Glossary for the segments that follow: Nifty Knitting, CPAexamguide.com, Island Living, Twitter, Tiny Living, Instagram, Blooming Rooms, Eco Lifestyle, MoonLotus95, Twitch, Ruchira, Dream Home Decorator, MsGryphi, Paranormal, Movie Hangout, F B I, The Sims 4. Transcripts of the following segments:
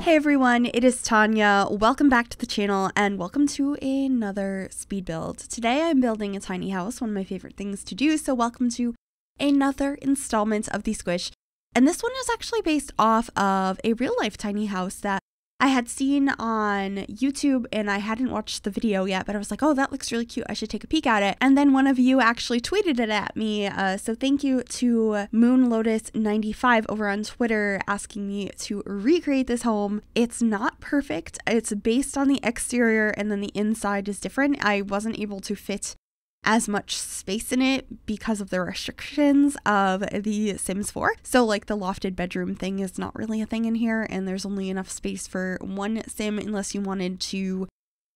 Hey everyone, it is Tanya. Welcome back to the channel and welcome to another speed build. Today I'm building a tiny house, one of my favorite things to do, so welcome to another installment of the Squish. And this one is actually based off of a real life tiny house that I had seen on YouTube, and I hadn't watched the video yet, but I was like, oh, that looks really cute. I should take a peek at it. And then one of you actually tweeted it at me. So thank you to MoonLotus95 over on Twitter asking me to recreate this home. It's not perfect. It's based on the exterior and then the inside is different. I wasn't able to fit as much space in it because of the restrictions of The Sims 4. So like the lofted bedroom thing is not really a thing in here, and there's only enough space for one sim unless you wanted to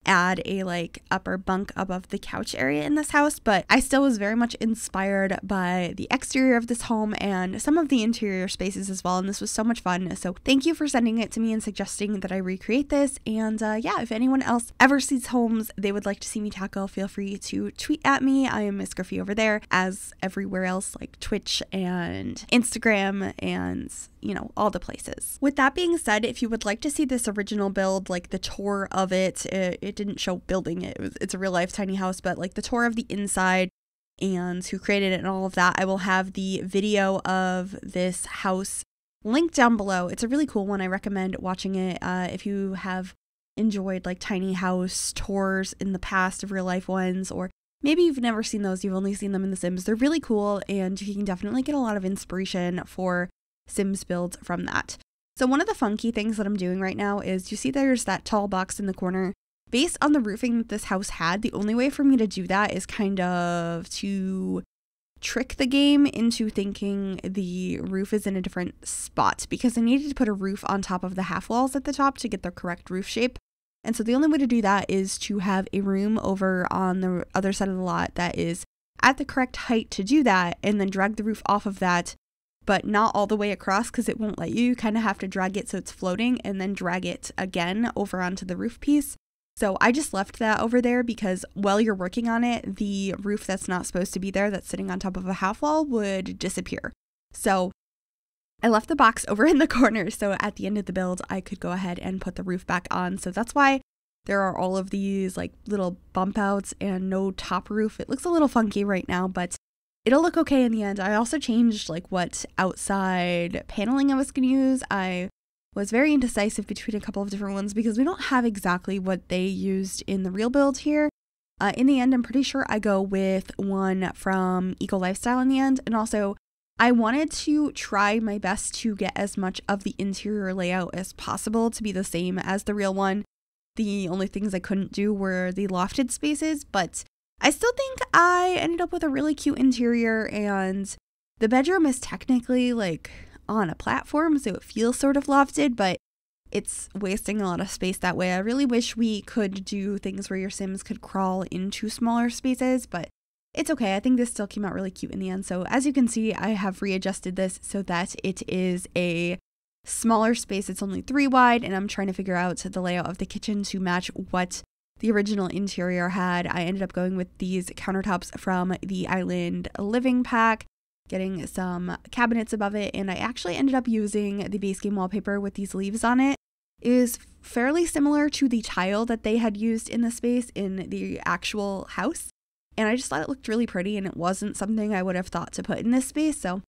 add a like upper bunk above the couch area in this house. But I still was very much inspired by the exterior of this home and some of the interior spaces as well, and this was so much fun. So thank you for sending it to me and suggesting that I recreate this. And yeah, if anyone else ever sees homes they would like to see me tackle, feel free to tweet at me. I am MsGryphi over there, as everywhere else, like Twitch and Instagram and, you know, all the places. With that being said, if you would like to see this original build, like the tour of it, it didn't show building it. It's a real life tiny house, but like the tour of the inside and who created it and all of that, I will have the video of this house linked down below. It's a really cool one. I recommend watching it if you have enjoyed like tiny house tours in the past of real life ones, or maybe you've never seen those, you've only seen them in The Sims. They're really cool and you can definitely get a lot of inspiration for Sims builds from that. So one of the funky things that I'm doing right now is, you see there's that tall box in the corner. Based on the roofing that this house had, the only way for me to do that is kind of to trick the game into thinking the roof is in a different spot, because I needed to put a roof on top of the half walls at the top to get the correct roof shape. And so the only way to do that is to have a room over on the other side of the lot that is at the correct height to do that, and then drag the roof off of that, but not all the way across because it won't let you. You kind of have to drag it so it's floating and then drag it again over onto the roof piece. So I just left that over there because while you're working on it, the roof that's not supposed to be there, that's sitting on top of a half wall, would disappear. So I left the box over in the corner so at the end of the build I could go ahead and put the roof back on. So that's why there are all of these like little bump outs and no top roof. It looks a little funky right now, but it'll look okay in the end. I also changed like what outside paneling I was going to use. I was very indecisive between a couple of different ones because we don't have exactly what they used in the real build here. In the end, I'm pretty sure I go with one from Eco Lifestyle in the end. And also, I wanted to try my best to get as much of the interior layout as possible to be the same as the real one. The only things I couldn't do were the lofted spaces, but I still think I ended up with a really cute interior, and the bedroom is technically like on a platform, so it feels sort of lofted, but it's wasting a lot of space that way. I really wish we could do things where your Sims could crawl into smaller spaces, but it's okay. I think this still came out really cute in the end. So as you can see, I have readjusted this so that it is a smaller space. It's only 3 wide, and I'm trying to figure out the layout of the kitchen to match what the original interior had. I ended up going with these countertops from the Island Living pack, getting some cabinets above it, and I actually ended up using the base game wallpaper with these leaves on it. It is fairly similar to the tile that they had used in the space in the actual house, and I just thought it looked really pretty, and it wasn't something I would have thought to put in this space, so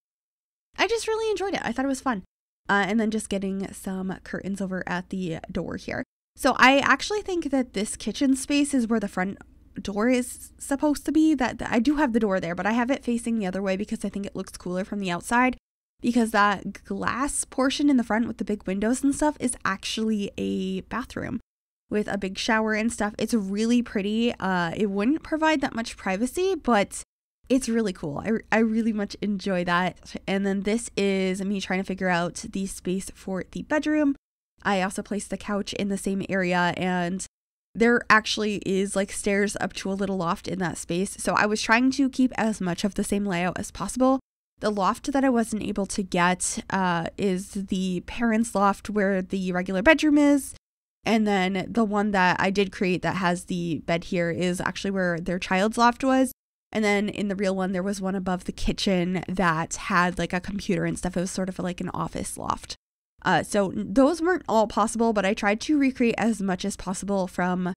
I just really enjoyed it. I thought it was fun. And then just getting some curtains over at the door here. So I actually think that this kitchen space is where the front door is supposed to be. That I do have the door there, but I have it facing the other way because I think it looks cooler from the outside, because that glass portion in the front with the big windows and stuff is actually a bathroom with a big shower and stuff. It's really pretty. It wouldn't provide that much privacy, but it's really cool. I really much enjoy that. And then this is me trying to figure out the space for the bedroom. I also placed the couch in the same area, and there actually is like stairs up to a little loft in that space. So I was trying to keep as much of the same layout as possible. The loft that I wasn't able to get is the parents' loft where the regular bedroom is. And then the one that I did create that has the bed here is actually where their child's loft was. And then in the real one, there was one above the kitchen that had like a computer and stuff. It was sort of like an office loft. So those weren't all possible, but I tried to recreate as much as possible from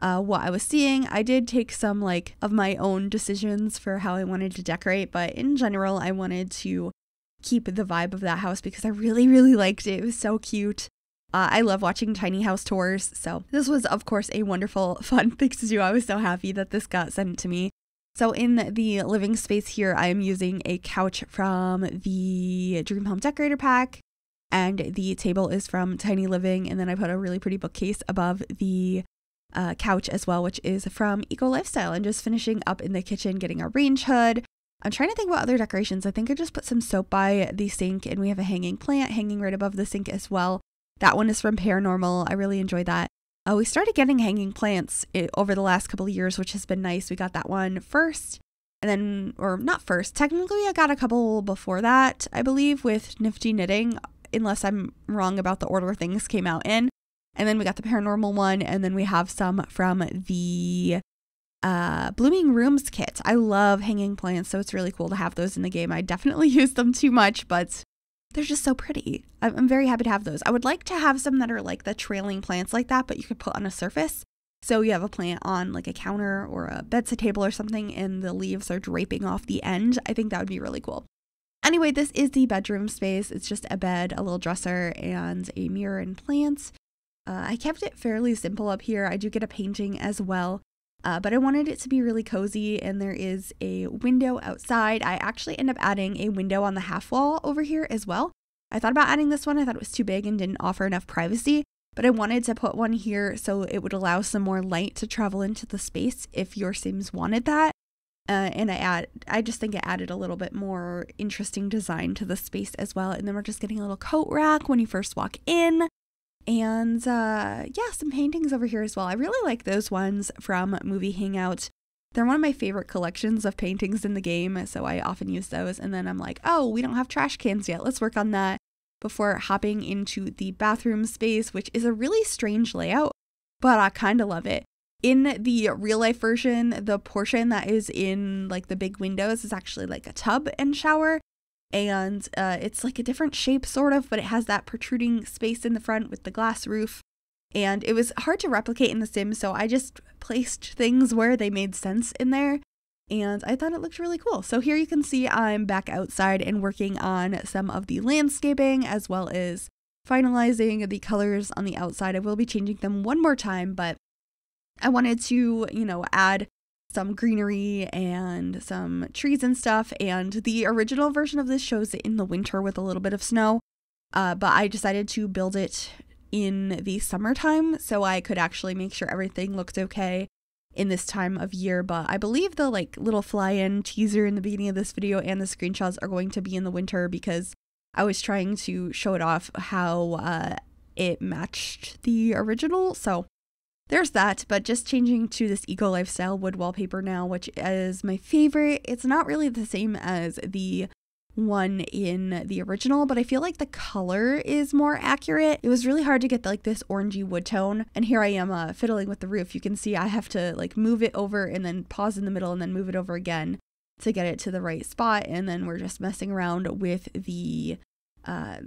what I was seeing. I did take some like of my own decisions for how I wanted to decorate, but in general, I wanted to keep the vibe of that house because I really, really liked it. It was so cute. I love watching tiny house tours. So this was, of course, a wonderful, fun thing to do. I was so happy that this got sent to me. So in the living space here, I am using a couch from the Dream Home Decorator pack, and the table is from Tiny Living. And then I put a really pretty bookcase above the couch as well, which is from Eco Lifestyle. And just finishing up in the kitchen, getting a range hood. I'm trying to think what other decorations. I think I just put some soap by the sink, and we have a hanging plant hanging right above the sink as well. That one is from Paranormal. I really enjoy that. We started getting hanging plants over the last couple of years, which has been nice. We got that one first, and then, or not first. Technically, I got a couple before that, I believe, with Nifty Knitting, unless I'm wrong about the order things came out in. And then we got the Paranormal one, and then we have some from the Blooming Rooms kit. I love hanging plants, so it's really cool to have those in the game. I definitely use them too much, but they're just so pretty. I'm very happy to have those. I would like to have some that are like the trailing plants like that, but you could put on a surface. So you have a plant on like a counter or a bedside table or something, and the leaves are draping off the end. I think that would be really cool. Anyway, this is the bedroom space. It's just a bed, a little dresser, and a mirror and plants. I kept it fairly simple up here. I do get a painting as well, but I wanted it to be really cozy, and there is a window outside. I actually end up adding a window on the half wall over here as well. I thought about adding this one. I thought it was too big and didn't offer enough privacy, but I wanted to put one here so it would allow some more light to travel into the space if your Sims wanted that. And I just think it added a little bit more interesting design to the space as well. And then we're just getting a little coat rack when you first walk in. And yeah, some paintings over here as well. I really like those ones from Movie Hangout. They're one of my favorite collections of paintings in the game, so I often use those. And then I'm like, oh, we don't have trash cans yet. Let's work on that before hopping into the bathroom space, which is a really strange layout, but I kind of love it. In the real life version, the portion that is in like the big windows is actually like a tub and shower. And it's like a different shape sort of, but it has that protruding space in the front with the glass roof, and it was hard to replicate in The Sims, so I just placed things where they made sense in there, and I thought it looked really cool. So here you can see I'm back outside and working on some of the landscaping as well as finalizing the colors on the outside. I will be changing them one more time, but I wanted to, you know, add some greenery and some trees and stuff. And the original version of this shows it in the winter with a little bit of snow, but I decided to build it in the summertime so I could actually make sure everything looked okay in this time of year. But I believe the like little fly-in teaser in the beginning of this video and the screenshots are going to be in the winter because I was trying to show it off how it matched the original. So there's that, but just changing to this Eco Lifestyle wood wallpaper now, which is my favorite. It's not really the same as the one in the original, but I feel like the color is more accurate. It was really hard to get like this orangey wood tone, and here I am fiddling with the roof. You can see I have to like move it over and then pause in the middle and then move it over again to get it to the right spot, and then we're just messing around with the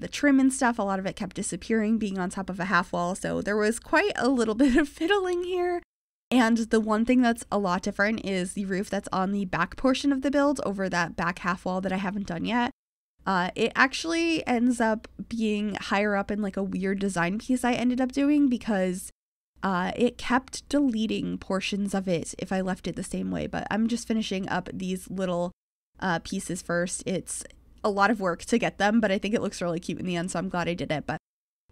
trim and stuff. A lot of it kept disappearing being on top of a half wall, so there was quite a little bit of fiddling here. And the one thing that's a lot different is the roof that's on the back portion of the build over that back half wall that I haven't done yet. It actually ends up being higher up in like a weird design piece I ended up doing because it kept deleting portions of it if I left it the same way. But I'm just finishing up these little pieces first. It's a lot of work to get them, but I think it looks really cute in the end, so I'm glad I did it. But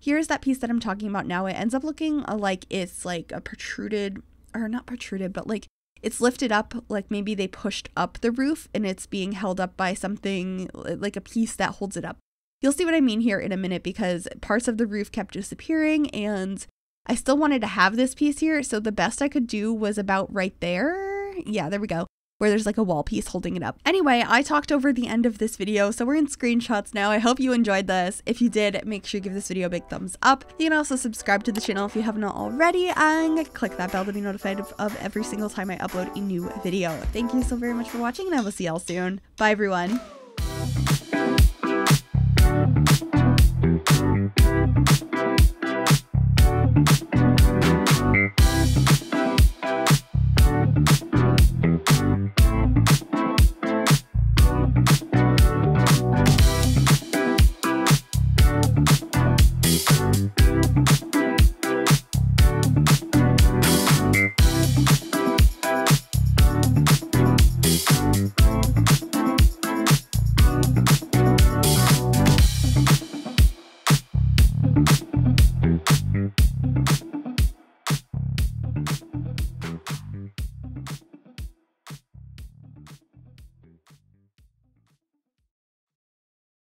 here's that piece that I'm talking about now. It ends up looking like it's like a protruded, or not protruded, but like it's lifted up, like maybe they pushed up the roof and it's being held up by something like a piece that holds it up. You'll see what I mean here in a minute because parts of the roof kept disappearing, and I still wanted to have this piece here, so the best I could do was about right there. Yeah, there we go, where there's like a wall piece holding it up. Anyway, I talked over the end of this video, so we're in screenshots now. I hope you enjoyed this. If you did, make sure you give this video a big thumbs up. You can also subscribe to the channel if you have not already, and click that bell to be notified of every single time I upload a new video. Thank you so very much for watching, and I will see y'all soon. Bye, everyone.